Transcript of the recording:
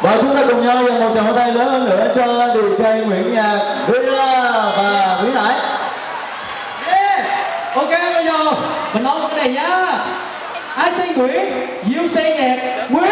Và chúng ta cùng nhau dành một tràng pháo tay lớn hơn nữa cho DJ trai Nguyễn Nhạc, và Nguyễn Hải. Yeah. Ok, bây giờ mình nói cái này nhá. Ái Nguyễn, Diêu Nhạc, Nguyễn